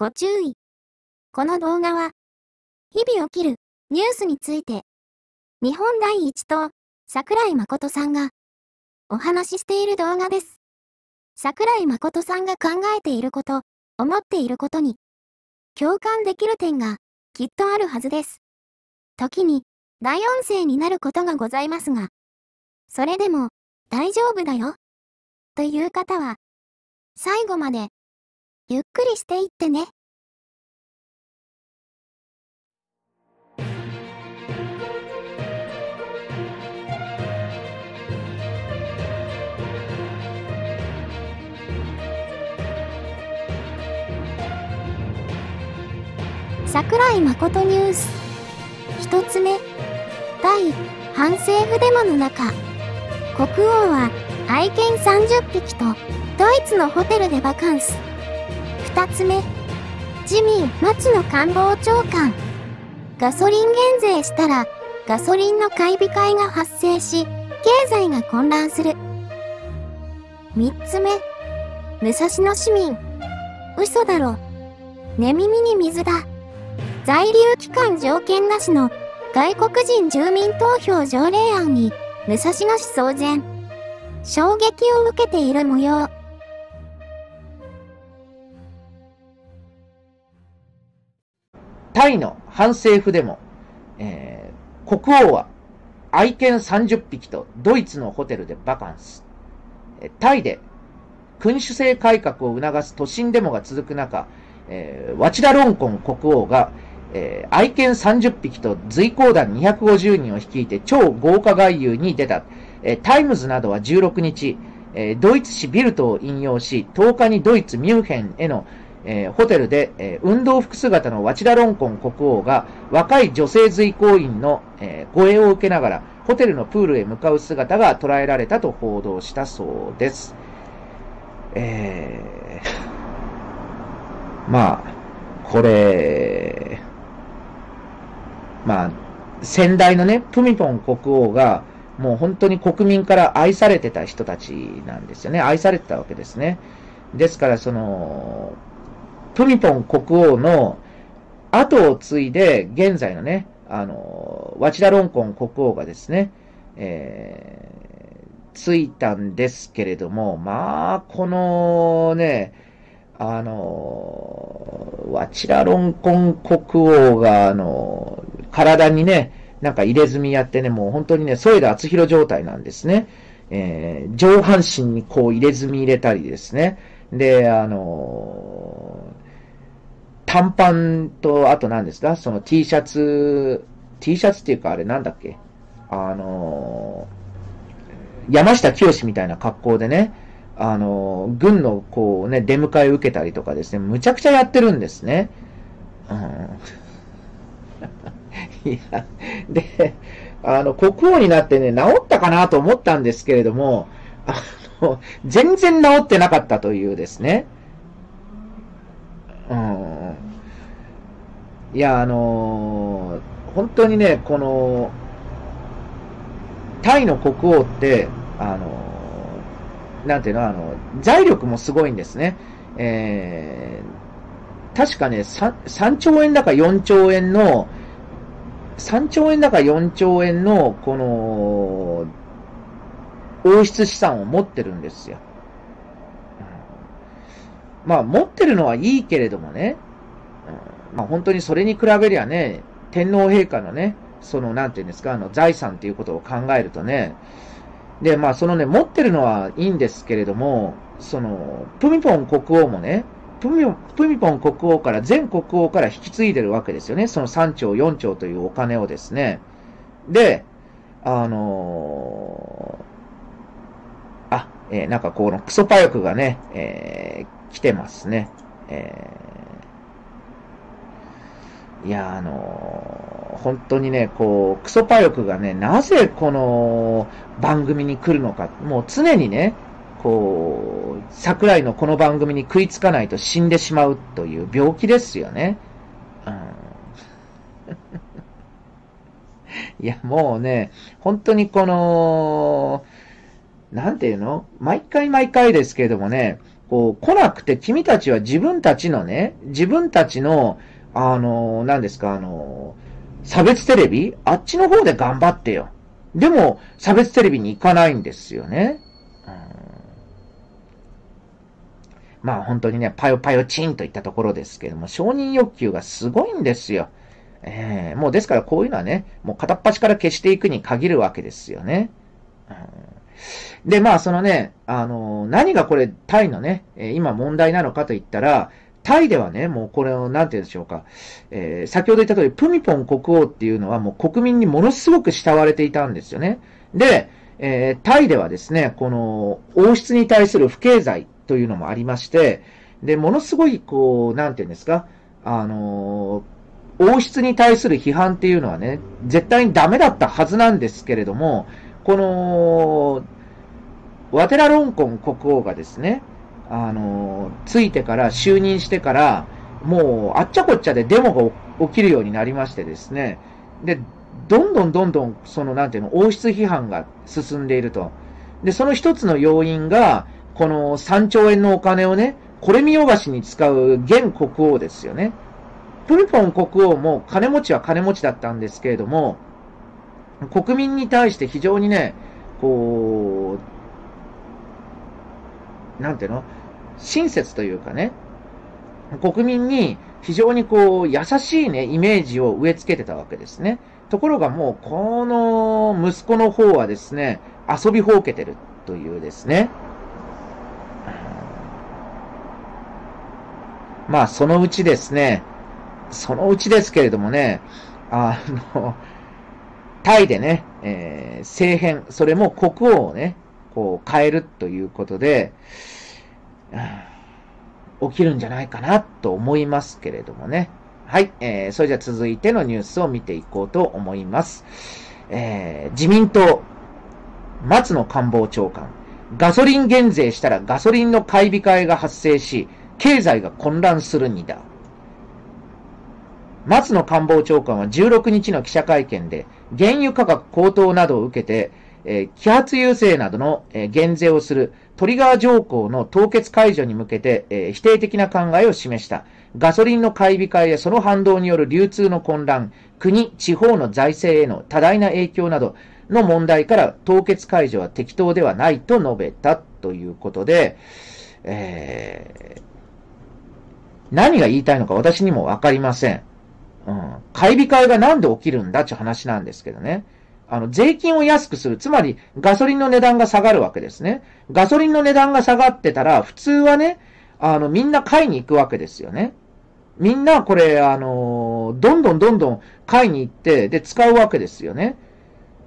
ご注意。この動画は、日々起きるニュースについて、日本第一党、桜井誠さんが、お話ししている動画です。桜井誠さんが考えていること、思っていることに、共感できる点が、きっとあるはずです。時に、大音声になることがございますが、それでも、大丈夫だよ。という方は、最後まで、ゆっくりしていってね。桜井誠ニュース一つ目、対反政府デモの中、国王は愛犬30匹とドイツのホテルでバカンス。二つ目、自民松野官房長官、ガソリン減税したらガソリンの買い控えが発生し経済が混乱する。三つ目、武蔵野市民嘘だろ、寝耳に水だ。在留期間条件なしの外国人住民投票条例案に武蔵野市騒然。衝撃を受けている模様。タイの反政府デモ、国王は愛犬30匹とドイツのホテルでバカンス。タイで君主制改革を促す都心デモが続く中、ワチラロンコン国王が愛犬30匹と随行団250人を率いて超豪華外遊に出た。タイムズなどは16日、ドイツ紙ビルトを引用し、10日にドイツミュンヘンへの、ホテルで、運動服姿のワチラロンコン国王が若い女性随行員の、護衛を受けながらホテルのプールへ向かう姿が捉えられたと報道したそうです。まあ、これ、まあ、先代のね、プミポン国王が、もう本当に国民から愛されてた人たちなんですよね。愛されてたわけですね。ですから、その、プミポン国王の後を継いで、現在のね、ワチラロンコン国王がですね、継いだんですけれども、まあ、このね、ワチラロンコン国王が、体にね、なんか入れ墨やってね、もう本当にね、添田厚弘状態なんですね。上半身にこう入れ墨入れたりですね。で、短パンと、あと何ですか、その Tシャツっていうかあれなんだっけ、山下清みたいな格好でね、軍のこうね、出迎えを受けたりとかですね、むちゃくちゃやってるんですね。いや、で、国王になってね、治ったかなと思ったんですけれども、全然治ってなかったというですね。いや、本当にね、この、タイの国王って、なんていうの、財力もすごいんですね。確かね、3兆円だか4兆円の、3兆円だか4兆円の、この、王室資産を持ってるんですよ。まあ、持ってるのはいいけれどもね、まあ、本当にそれに比べりゃね、天皇陛下のね、その、なんていうんですか、財産ということを考えるとね、で、まあ、そのね、持ってるのはいいんですけれども、その、プミポン国王もね、プミポン国王から、全国王から引き継いでるわけですよね。その3兆、4兆というお金をですね。で、なんかこのクソパヨクがね、来てますね。いや、本当にね、こう、クソパヨクがね、なぜこの番組に来るのか、もう常にね、こう、桜井のこの番組に食いつかないと死んでしまうという病気ですよね。いや、もうね、本当にこの、なんていうの？毎回毎回ですけれどもね、こう来なくて、君たちは自分たちのね、自分たちの、何ですか、差別テレビあっちの方で頑張ってよ。でも、差別テレビに行かないんですよね。まあ本当にね、パヨパヨチンといったところですけれども、承認欲求がすごいんですよ。もうですからこういうのはね、もう片っ端から消していくに限るわけですよね。で、まあそのね、何がこれタイのね、今問題なのかといったら、タイではね、もうこれをなんて言うんでしょうか、先ほど言った通り、プミポン国王っていうのはもう国民にものすごく慕われていたんですよね。で、タイではですね、この王室に対する不敬罪というのもありまして、で、ものすごいこう、なんて言うんですか、王室に対する批判っていうのはね、絶対にダメだったはずなんですけれども、この、ワテラロンコン国王がですね、ついてから、就任してから、もう、あっちゃこっちゃでデモが起きるようになりましてですね、で、どんどん、その、なんていうの、王室批判が進んでいると。で、その一つの要因が、この3兆円のお金をね、これ見よがしに使う現国王ですよね。プミポン国王も金持ちは金持ちだったんですけれども、国民に対して非常にね、こう、なんていうの、親切というかね、国民に非常にこう、優しいね、イメージを植え付けてたわけですね。ところがもう、この息子の方はですね、遊びほうけてるというですね、まあ、そのうちですけれどもね、タイでね、政変、それも国王をね、こう変えるということで、起きるんじゃないかなと思いますけれどもね。はい、それじゃ続いてのニュースを見ていこうと思います。自民党、松野官房長官、ガソリン減税したらガソリンの買い控えが発生し、経済が混乱するにだ。松野官房長官は16日の記者会見で、原油価格高騰などを受けて、揮発油税などの減税をするトリガー条項の凍結解除に向けて、否定的な考えを示した。ガソリンの買い控えやその反動による流通の混乱、国、地方の財政への多大な影響などの問題から凍結解除は適当ではないと述べたということで、何が言いたいのか私にもわかりません。買い控えがなんで起きるんだって話なんですけどね。税金を安くする。つまり、ガソリンの値段が下がるわけですね。ガソリンの値段が下がってたら、普通はね、みんな買いに行くわけですよね。みんなこれ、どんどん買いに行って、で、使うわけですよね。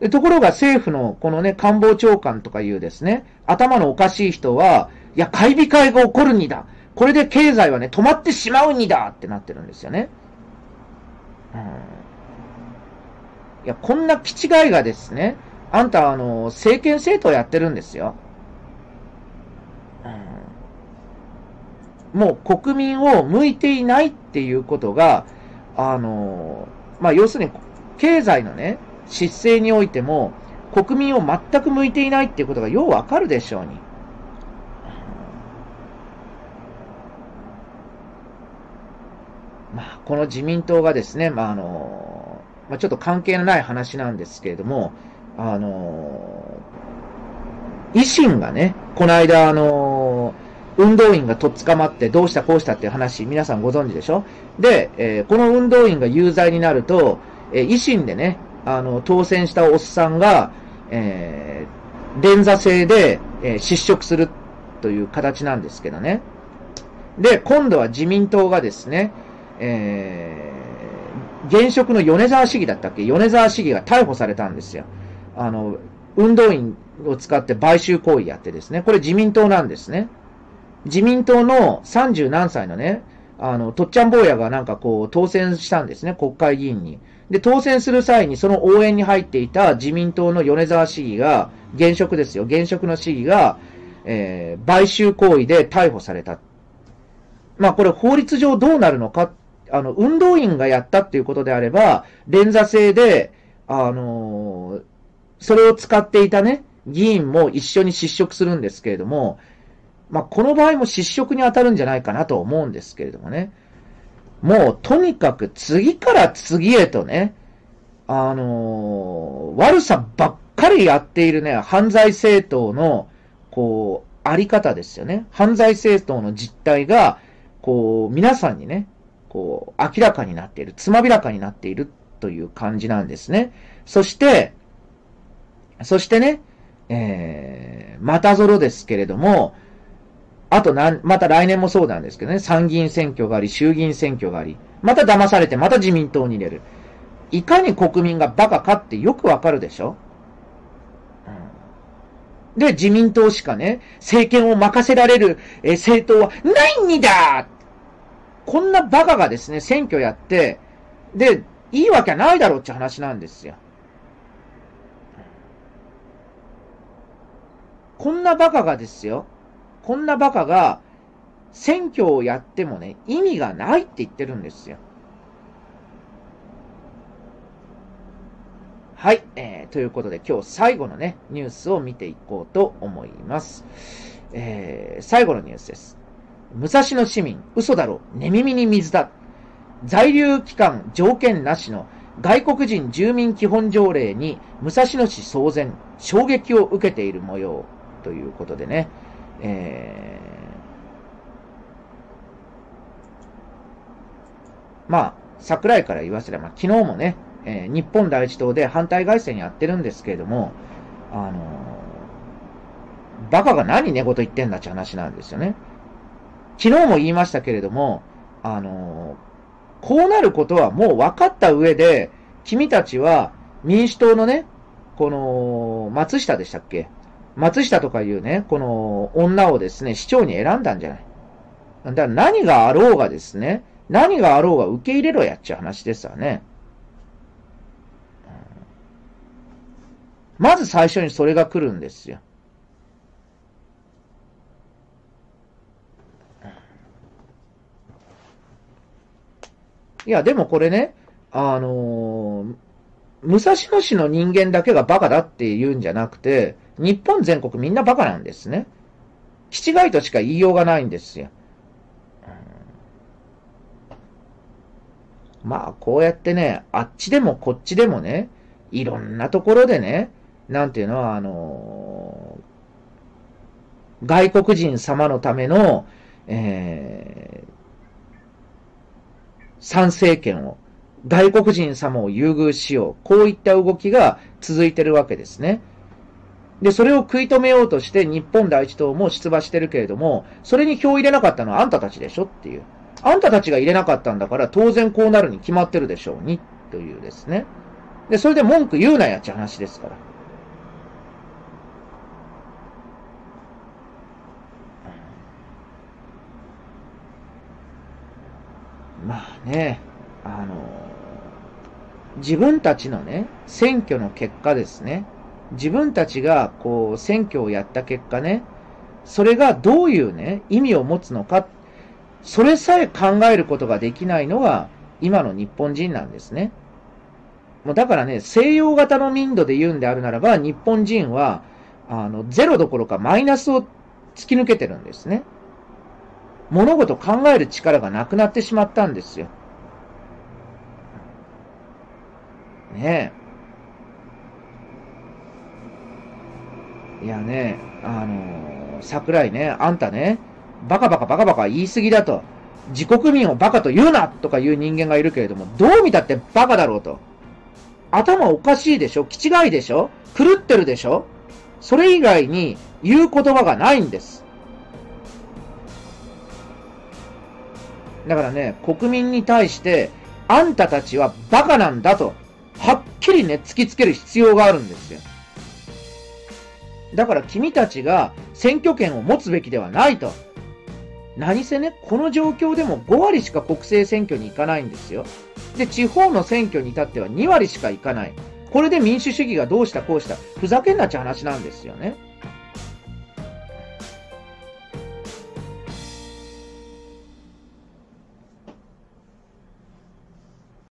で、ところが政府の、このね、官房長官とかいうですね、頭のおかしい人は、いや、買い控えが起こるにだ。これで経済はね、止まってしまうにだってなってるんですよね。いや、こんな気違いがですね、あんた、政権政党やってるんですよ。もう国民を向いていないっていうことが、まあ、要するに、経済のね、失勢においても、国民を全く向いていないっていうことがようわかるでしょうに。まあ、この自民党がですね、まあまあ、ちょっと関係のない話なんですけれども、維新がね、この間、運動員がとっ捕まって、どうしたこうしたっていう話、皆さんご存知でしょ？で、この運動員が有罪になると、維新でね、当選したおっさんが、連座制で、失職するという形なんですけどね。で、今度は自民党がですね、現職の米沢市議だったっけ？米沢市議が逮捕されたんですよ。運動員を使って買収行為やってですね。これ自民党なんですね。自民党の30何歳のね、とっちゃん坊やがなんかこう当選したんですね。国会議員に。で、当選する際にその応援に入っていた自民党の米沢市議が、現職ですよ。現職の市議が、買収行為で逮捕された。まあこれ法律上どうなるのか。運動員がやったっていうことであれば、連座制で、それを使っていたね、議員も一緒に失職するんですけれども、まあ、この場合も失職に当たるんじゃないかなと思うんですけれどもね。もうとにかく次から次へとね、悪さばっかりやっているね、犯罪政党の、こう、あり方ですよね。犯罪政党の実態が、こう、皆さんにね、こう、明らかになっている、つまびらかになっているという感じなんですね。そしてね、またぞろですけれども、あとまた来年もそうなんですけどね、参議院選挙があり、衆議院選挙があり、また騙されて、また自民党に入れる。いかに国民がバカかってよくわかるでしょ、うん、で、自民党しかね、政権を任せられる、政党はないんだ。こんなバカがですね、選挙やって、で、いいわけはないだろうって話なんですよ。こんなバカがですよ。こんなバカが、選挙をやってもね、意味がないって言ってるんですよ。はい、ということで今日最後のね、ニュースを見ていこうと思います。最後のニュースです。武蔵野市民、嘘だろ、寝耳に水だ。在留期間条件なしの外国人住民基本条例に武蔵野市騒然、衝撃を受けている模様ということでね、まあ、桜井から言わせれば、まあ、昨日もね、日本第一党で反対外線やってるんですけれども、バカが何寝言言ってんだって話なんですよね。昨日も言いましたけれども、こうなることはもう分かった上で、君たちは民主党のね、この、松下でしたっけ？松下とかいうね、この女をですね、市長に選んだんじゃない。だから何があろうがですね、何があろうが受け入れろやっちゃう話ですわね。まず最初にそれが来るんですよ。いや、でもこれね、武蔵野市の人間だけがバカだって言うんじゃなくて、日本全国みんなバカなんですね。気違いとしか言いようがないんですよ。まあ、こうやってね、あっちでもこっちでもね、いろんなところでね、なんていうのは、外国人様のための、参政権を、外国人様を優遇しよう。こういった動きが続いてるわけですね。で、それを食い止めようとして日本第一党も出馬してるけれども、それに票を入れなかったのはあんたたちでしょっていう。あんたたちが入れなかったんだから当然こうなるに決まってるでしょうに、というですね。で、それで文句言うなやっちゃ話ですから。まあね、自分たちのね、選挙の結果ですね。自分たちがこう、選挙をやった結果ね、それがどういうね、意味を持つのか、それさえ考えることができないのが、今の日本人なんですね。もうだからね、西洋型の民度で言うんであるならば、日本人は、ゼロどころかマイナスを突き抜けてるんですね。物事を考える力がなくなってしまったんですよ。ねえ。いやね、桜井ね、あんたね、バカバカバカバカ言い過ぎだと、自国民をバカと言うなとかいう人間がいるけれども、どう見たってバカだろうと。頭おかしいでしょ、気違いでしょ、狂ってるでしょ、それ以外に言う言葉がないんです。だからね、国民に対して、あんたたちはバカなんだと、はっきりね、突きつける必要があるんですよ。だから君たちが選挙権を持つべきではないと。何せね、この状況でも5割しか国政選挙に行かないんですよ。で、地方の選挙に至っては2割しか行かない。これで民主主義がどうしたこうした。ふざけんなっちゃ話なんですよね。